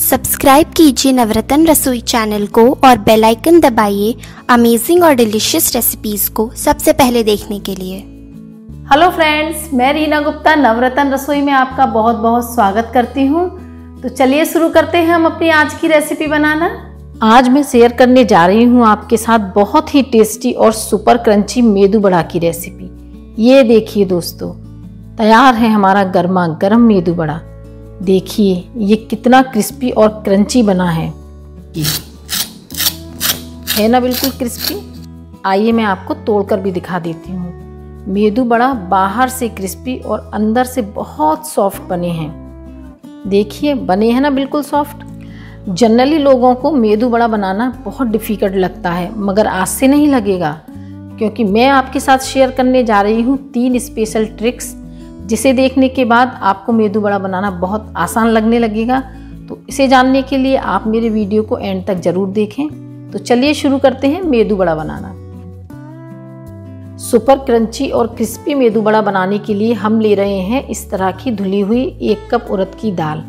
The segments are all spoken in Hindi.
सब्सक्राइब कीजिए नवरत्न रसोई चैनल को और बेल आइकन दबाइए अमेजिंग और डिलीशियस रेसिपीज को सबसे पहले देखने के लिए। हेलो फ्रेंड्स, मैं रीना गुप्ता नवरत्न रसोई में आपका बहुत बहुत स्वागत करती हूँ। तो चलिए शुरू करते हैं हम अपनी आज की रेसिपी बनाना। आज मैं शेयर करने जा रही हूँ आपके साथ बहुत ही टेस्टी और सुपर क्रंची मेदू वड़ा की रेसिपी। ये देखिए दोस्तों, तैयार है हमारा गर्मा गर्म मेदू वड़ा। देखिए ये कितना क्रिस्पी और क्रंची बना है ना, बिल्कुल क्रिस्पी। आइए मैं आपको तोड़कर भी दिखा देती हूँ। मेदू वड़ा बाहर से क्रिस्पी और अंदर से बहुत सॉफ्ट बने हैं। देखिए बने हैं ना बिल्कुल सॉफ्ट। जनरली लोगों को मेदू वड़ा बनाना बहुत डिफ़िकल्ट लगता है, मगर आज से नहीं लगेगा, क्योंकि मैं आपके साथ शेयर करने जा रही हूँ 3 स्पेशल ट्रिक्स, जिसे देखने के बाद आपको मेदू वड़ा बनाना बहुत आसान लगने लगेगा। तो इसे जानने के लिए आप मेरे वीडियो को एंड तक ज़रूर देखें। तो चलिए शुरू करते हैं मेदू वड़ा बनाना। सुपर क्रंची और क्रिस्पी मेदू वड़ा बनाने के लिए हम ले रहे हैं इस तरह की धुली हुई 1 कप उड़द की दाल।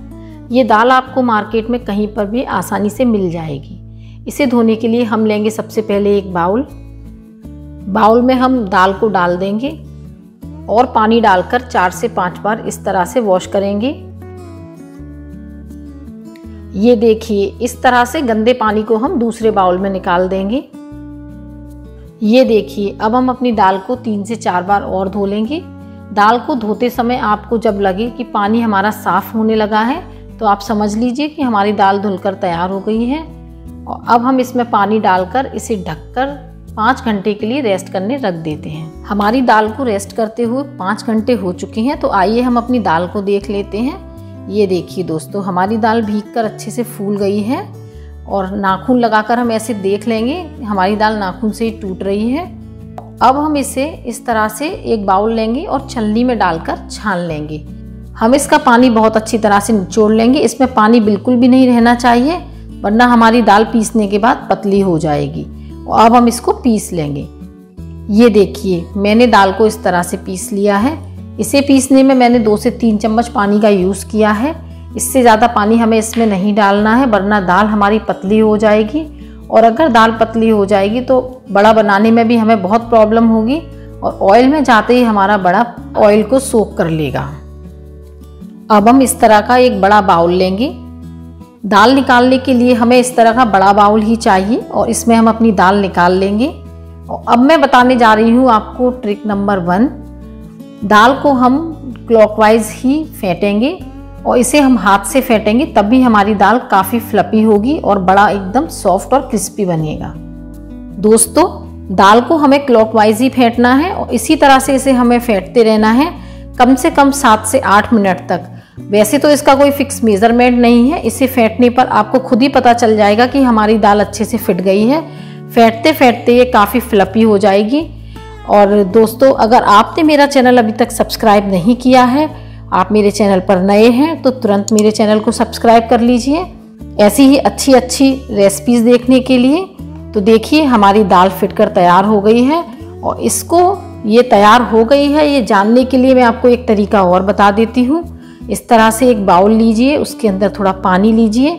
ये दाल आपको मार्केट में कहीं पर भी आसानी से मिल जाएगी। इसे धोने के लिए हम लेंगे सबसे पहले एक बाउल। बाउल में हम दाल को डाल देंगे और पानी डालकर 4 से 5 बार इस तरह से वॉश करेंगे। ये देखिए इस तरह से गंदे पानी को हम दूसरे बाउल में निकाल देंगे। ये देखिए अब हम अपनी दाल को 3 से 4 बार और धो लेंगे। दाल को धोते समय आपको जब लगे कि पानी हमारा साफ होने लगा है, तो आप समझ लीजिए कि हमारी दाल धुलकर तैयार हो गई है। और अब हम इसमें पानी डालकर इसे ढककर 5 घंटे के लिए रेस्ट करने रख देते हैं। हमारी दाल को रेस्ट करते हुए 5 घंटे हो चुके हैं। तो आइए हम अपनी दाल को देख लेते हैं। ये देखिए दोस्तों, हमारी दाल भीगकर अच्छे से फूल गई है और नाखून लगाकर हम ऐसे देख लेंगे। हमारी दाल नाखून से ही टूट रही है। अब हम इसे इस तरह से एक बाउल लेंगे और छलनी में डालकर छान लेंगे। हम इसका पानी बहुत अच्छी तरह से निचोड़ लेंगे। इसमें पानी बिल्कुल भी नहीं रहना चाहिए, वरना हमारी दाल पीसने के बाद पतली हो जाएगी। अब हम इसको पीस लेंगे। ये देखिए मैंने दाल को इस तरह से पीस लिया है। इसे पीसने में मैंने 2 से 3 चम्मच पानी का यूज़ किया है। इससे ज़्यादा पानी हमें इसमें नहीं डालना है, वरना दाल हमारी पतली हो जाएगी। और अगर दाल पतली हो जाएगी तो बड़ा बनाने में भी हमें बहुत प्रॉब्लम होगी, और ऑयल में जाते ही हमारा बड़ा ऑयल को सोख कर लेगा। अब हम इस तरह का एक बड़ा बाउल लेंगे। दाल निकालने के लिए हमें इस तरह का बड़ा बाउल ही चाहिए और इसमें हम अपनी दाल निकाल लेंगे। और अब मैं बताने जा रही हूँ आपको ट्रिक नंबर 1। दाल को हम क्लॉकवाइज ही फेंटेंगे और इसे हम हाथ से फेंटेंगे, तभी हमारी दाल काफ़ी फ्लफी होगी और बड़ा एकदम सॉफ्ट और क्रिस्पी बनेगा। दोस्तों दाल को हमें क्लॉकवाइज ही फेंटना है और इसी तरह से इसे हमें फेंटते रहना है कम से कम 7 से 8 मिनट तक। वैसे तो इसका कोई फिक्स मेज़रमेंट नहीं है, इसे फेंटने पर आपको खुद ही पता चल जाएगा कि हमारी दाल अच्छे से फिट गई है। फेंटते फेंटते ये काफ़ी फ्लफी हो जाएगी। और दोस्तों अगर आपने मेरा चैनल अभी तक सब्सक्राइब नहीं किया है, आप मेरे चैनल पर नए हैं, तो तुरंत मेरे चैनल को सब्सक्राइब कर लीजिए ऐसी ही अच्छी अच्छी रेसिपीज़ देखने के लिए। तो देखिए हमारी दाल फिट कर तैयार हो गई है। और इसको ये तैयार हो गई है ये जानने के लिए मैं आपको एक तरीका और बता देती हूँ। इस तरह से एक बाउल लीजिए, उसके अंदर थोड़ा पानी लीजिए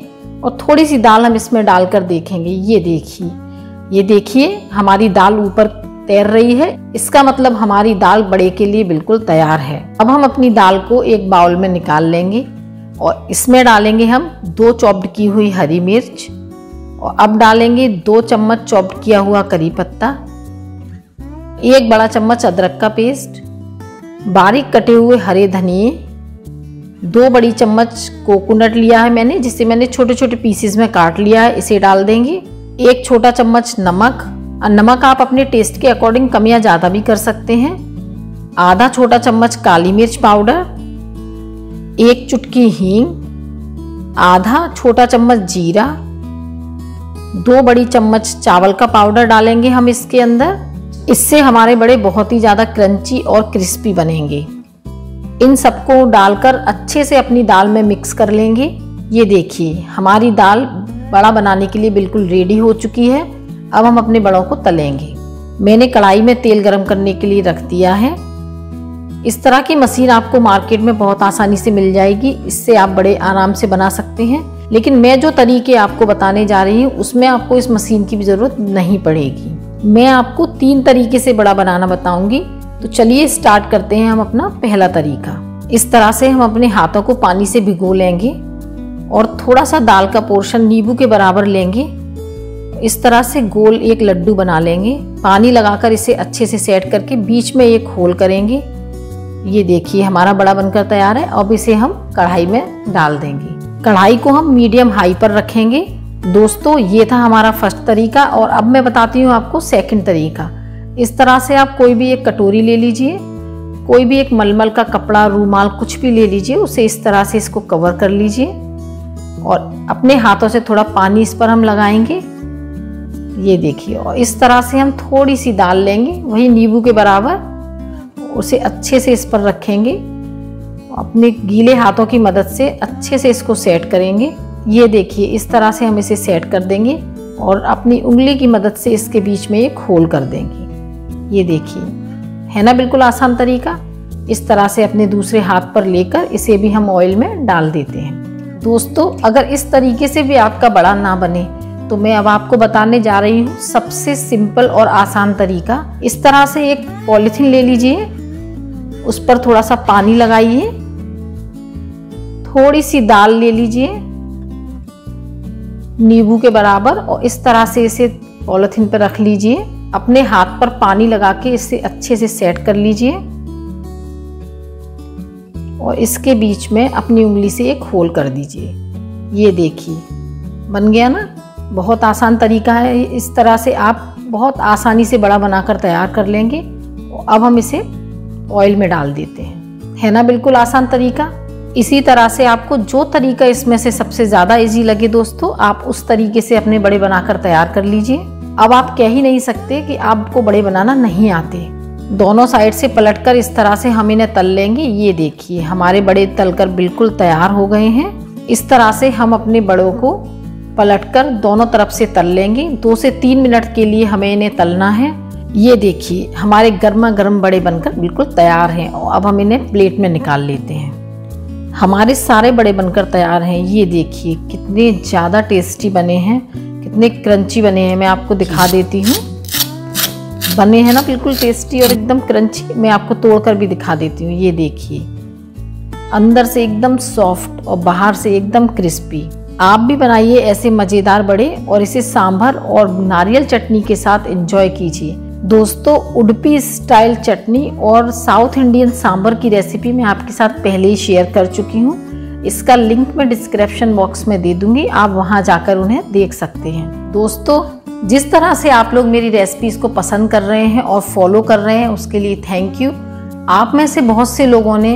और थोड़ी सी दाल हम इसमें डालकर देखेंगे। ये देखिए हमारी दाल ऊपर तैर रही है। इसका मतलब हमारी दाल बड़े के लिए बिल्कुल तैयार है। अब हम अपनी दाल को एक बाउल में निकाल लेंगे और इसमें डालेंगे हम 2 चॉप्ड की हुई हरी मिर्च। और अब डालेंगे 2 चम्मच चॉप्ड किया हुआ करी पत्ता, 1 बड़ा चम्मच अदरक का पेस्ट, बारीक कटे हुए हरे धनिए, 2 बड़ी चम्मच कोकोनट लिया है मैंने, जिसे मैंने छोटे छोटे पीसेस में काट लिया है, इसे डाल देंगे। 1 छोटा चम्मच नमक, और नमक आप अपने टेस्ट के अकॉर्डिंग कम या ज़्यादा भी कर सकते हैं। आधा छोटा चम्मच काली मिर्च पाउडर, 1 चुटकी हींग, आधा छोटा चम्मच जीरा, 2 बड़ी चम्मच चावल का पाउडर डालेंगे हम इसके अंदर। इससे हमारे बड़े बहुत ही ज़्यादा क्रंची और क्रिस्पी बनेंगे। इन सबको डालकर अच्छे से अपनी दाल में मिक्स कर लेंगे। ये देखिए हमारी दाल बड़ा बनाने के लिए बिल्कुल रेडी हो चुकी है। अब हम अपने बड़ों को तलेंगे। मैंने कढ़ाई में तेल गरम करने के लिए रख दिया है। इस तरह की मशीन आपको मार्केट में बहुत आसानी से मिल जाएगी। इससे आप बड़े आराम से बना सकते हैं। लेकिन मैं जो तरीके आपको बताने जा रही हूँ उसमें आपको इस मशीन की भी ज़रूरत नहीं पड़ेगी। मैं आपको 3 तरीके से बड़ा बनाना बताऊँगी। तो चलिए स्टार्ट करते हैं हम अपना पहला तरीका। इस तरह से हम अपने हाथों को पानी से भिगो लेंगे और थोड़ा सा दाल का पोर्शन नींबू के बराबर लेंगे। इस तरह से गोल एक लड्डू बना लेंगे। पानी लगाकर इसे अच्छे से सेट करके बीच में एक होल करेंगे। ये देखिए हमारा बड़ा बनकर तैयार है। अब इसे हम कढ़ाई में डाल देंगे। कढ़ाई को हम मीडियम हाई पर रखेंगे। दोस्तों ये था हमारा फर्स्ट तरीका और अब मैं बताती हूँ आपको सेकंड तरीका। इस तरह से आप कोई भी एक कटोरी ले लीजिए, कोई भी एक मलमल का कपड़ा, रूमाल, कुछ भी ले लीजिए। उसे इस तरह से इसको कवर कर लीजिए और अपने हाथों से थोड़ा पानी इस पर हम लगाएंगे। ये देखिए, और इस तरह से हम थोड़ी सी दाल लेंगे, वही नींबू के बराबर, उसे अच्छे से इस पर रखेंगे। अपने गीले हाथों की मदद से अच्छे से इसको सेट करेंगे। ये देखिए इस तरह से हम इसे सेट कर देंगे और अपनी उंगली की मदद से इसके बीच में एक होल कर देंगे। ये देखिए, है ना बिल्कुल आसान तरीका। इस तरह से अपने दूसरे हाथ पर लेकर इसे भी हम ऑयल में डाल देते हैं। दोस्तों अगर इस तरीके से भी आपका बड़ा ना बने तो मैं अब आपको बताने जा रही हूँ सबसे सिंपल और आसान तरीका। इस तरह से एक पॉलिथीन ले लीजिए, उस पर थोड़ा सा पानी लगाइए, थोड़ी सी दाल ले लीजिए नींबू के बराबर और इस तरह से इसे पॉलिथीन पर रख लीजिए। अपने हाथ पर पानी लगा के इसे अच्छे से सेट कर लीजिए और इसके बीच में अपनी उंगली से एक होल कर दीजिए। ये देखिए बन गया ना, बहुत आसान तरीका है। इस तरह से आप बहुत आसानी से बड़ा बनाकर तैयार कर लेंगे। अब हम इसे ऑयल में डाल देते हैं। है ना बिल्कुल आसान तरीका। इसी तरह से आपको जो तरीका इसमें से सबसे ज़्यादा इजी लगे दोस्तों, आप उस तरीके से अपने बड़े बनाकर तैयार कर लीजिए। अब आप कह ही नहीं सकते कि आपको बड़े बनाना नहीं आते। दोनों साइड से पलटकर इस तरह से हम इन्हें तल लेंगे। ये देखिए हमारे बड़े तलकर बिल्कुल तैयार हो गए हैं। इस तरह से हम अपने बड़ों को पलटकर दोनों तरफ से तल लेंगे। 2 से 3 मिनट के लिए हमें इन्हें तलना है। ये देखिए हमारे गर्मा गर्म बड़े बनकर बिल्कुल तैयार हैं और अब हम इन्हें प्लेट में निकाल लेते हैं। हमारे सारे बड़े बनकर तैयार हैं। ये देखिए कितने ज़्यादा टेस्टी बने हैं, कितने क्रंची बने हैं। मैं आपको दिखा देती हूँ, बने हैं ना बिल्कुल टेस्टी और एकदम क्रंची। मैं आपको तोड़कर भी दिखा देती हूँ। ये देखिए अंदर से एकदम सॉफ्ट और बाहर से एकदम क्रिस्पी। आप भी बनाइए ऐसे मज़ेदार बड़े और इसे सांभर और नारियल चटनी के साथ एंजॉय कीजिए। दोस्तों उडपी स्टाइल चटनी और साउथ इंडियन सांभर की रेसिपी मैं आपके साथ पहले ही शेयर कर चुकी हूँ। इसका लिंक मैं डिस्क्रिप्शन बॉक्स में दे दूँगी, आप वहाँ जाकर उन्हें देख सकते हैं। दोस्तों जिस तरह से आप लोग मेरी रेसिपीज़ को पसंद कर रहे हैं और फॉलो कर रहे हैं, उसके लिए थैंक यू। आप में से बहुत से लोगों ने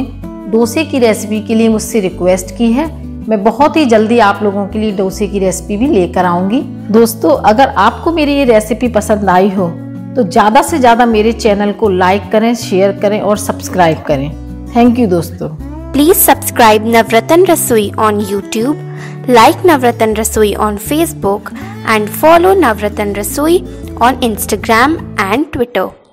डोसे की रेसिपी के लिए मुझसे रिक्वेस्ट की है। मैं बहुत ही जल्दी आप लोगों के लिए डोसे की रेसिपी भी लेकर आऊँगी। दोस्तों अगर आपको मेरी ये रेसिपी पसंद आई हो तो ज़्यादा से ज़्यादा मेरे चैनल को लाइक करें, शेयर करें और सब्सक्राइब करें। थैंक यू दोस्तों। Please subscribe Navratna Rasoi on YouTube, like Navratna Rasoi on Facebook and follow Navratna Rasoi on Instagram and Twitter.